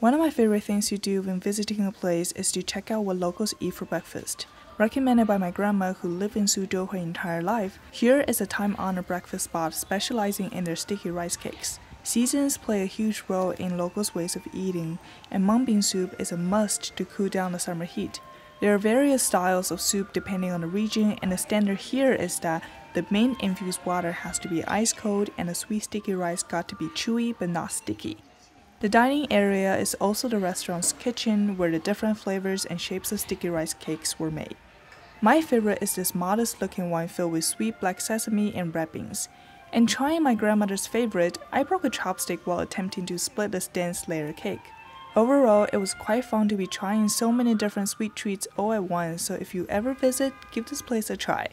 One of my favorite things to do when visiting a place is to check out what locals eat for breakfast. Recommended by my grandma who lived in Suzhou her entire life, here is a time-honored breakfast spot specializing in their sticky rice cakes. Seasons play a huge role in locals' ways of eating, and mung bean soup is a must to cool down the summer heat. There are various styles of soup depending on the region, and the standard here is that the main infused water has to be ice cold and the sweet sticky rice got to be chewy but not sticky. The dining area is also the restaurant's kitchen where the different flavors and shapes of sticky rice cakes were made. My favorite is this modest looking one filled with sweet black sesame and red beans. And trying my grandmother's favorite, I broke a chopstick while attempting to split this dense layer cake. Overall, it was quite fun to be trying so many different sweet treats all at once, so if you ever visit, give this place a try.